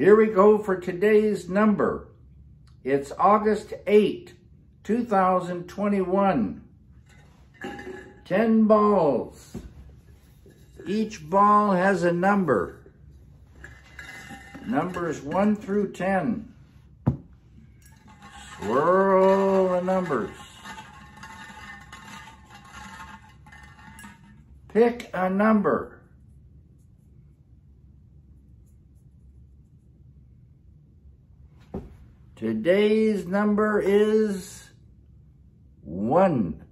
Here we go for today's number. It's August 8, 2021. 10 balls. Each ball has a number. Numbers 1 through 10. Swirl the numbers. Pick a number. Today's number is 1.